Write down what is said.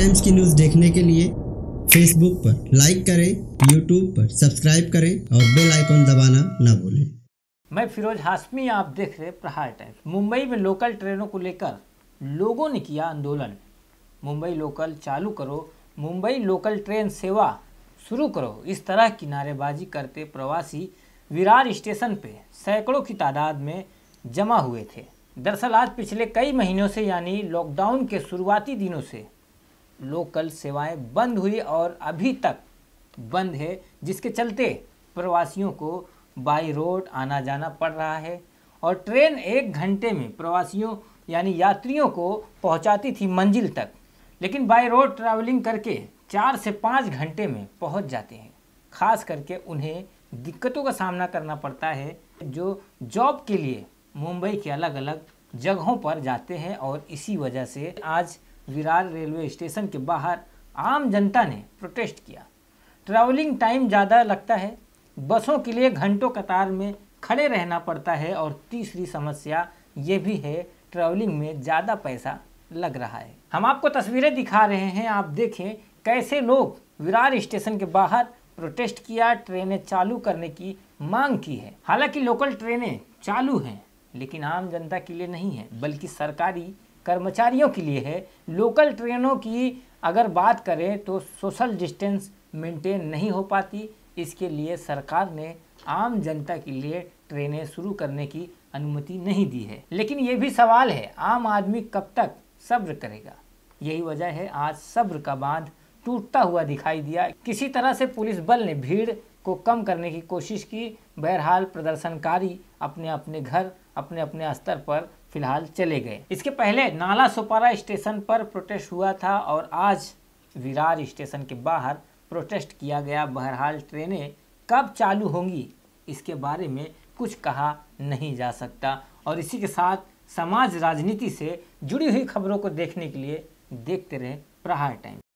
Times की news देखने के लिए फेसबुक पर लाइक करें, यूट्यूब पर सब्सक्राइब करें और बेल आइकन दबाना ना भूलें। मैं फिरोज़ हाशमी, आप देख रहे प्रहार टाइम्स। मुंबई में लोकल ट्रेनों को लेकर लोगों ने किया आंदोलन। मुंबई लोकल चालू करो, मुंबई लोकल ट्रेन सेवा शुरू करो, इस तरह की नारेबाजी करते प्रवासी विरार स्टेशन पे सैकड़ों की तादाद में जमा हुए थे। दरअसल आज पिछले कई महीनों से यानी लॉकडाउन के शुरुआती दिनों से लोकल सेवाएं बंद हुई और अभी तक बंद है, जिसके चलते प्रवासियों को बाई रोड आना जाना पड़ रहा है। और ट्रेन एक घंटे में प्रवासियों यानी यात्रियों को पहुंचाती थी मंजिल तक, लेकिन बाई रोड ट्रैवलिंग करके 4 से 5 घंटे में पहुंच जाते हैं। खास करके उन्हें दिक्कतों का सामना करना पड़ता है जो जॉब के लिए मुंबई के अलग अलग जगहों पर जाते हैं, और इसी वजह से आज विरार रेलवे स्टेशन के बाहर आम जनता ने प्रोटेस्ट किया। ट्रैवलिंग टाइम ज़्यादा लगता है, बसों के लिए घंटों कतार में खड़े रहना पड़ता है, और तीसरी समस्या ये भी है ट्रैवलिंग में ज़्यादा पैसा लग रहा है। हम आपको तस्वीरें दिखा रहे हैं, आप देखें कैसे लोग विरार स्टेशन के बाहर प्रोटेस्ट किया, ट्रेनें चालू करने की मांग की है। हालांकि लोकल ट्रेनें चालू हैं लेकिन आम जनता के लिए नहीं है, बल्कि सरकारी कर्मचारियों के लिए है। लोकल ट्रेनों की अगर बात करें तो सोशल डिस्टेंस मेंटेन नहीं हो पाती, इसके लिए सरकार ने आम जनता के लिए ट्रेनें शुरू करने की अनुमति नहीं दी है। लेकिन ये भी सवाल है, आम आदमी कब तक सब्र करेगा? यही वजह है आज सब्र का बांध टूटता हुआ दिखाई दिया। किसी तरह से पुलिस बल ने भीड़ को कम करने की कोशिश की। बहरहाल प्रदर्शनकारी अपने अपने घर अपने अपने स्तर पर फिलहाल चले गए। इसके पहले नाला सोपारा स्टेशन पर प्रोटेस्ट हुआ था और आज विरार स्टेशन के बाहर प्रोटेस्ट किया गया। बहरहाल ट्रेनें कब चालू होंगी इसके बारे में कुछ कहा नहीं जा सकता। और इसी के साथ समाज राजनीति से जुड़ी हुई खबरों को देखने के लिए देखते रहें प्रहार टाइम।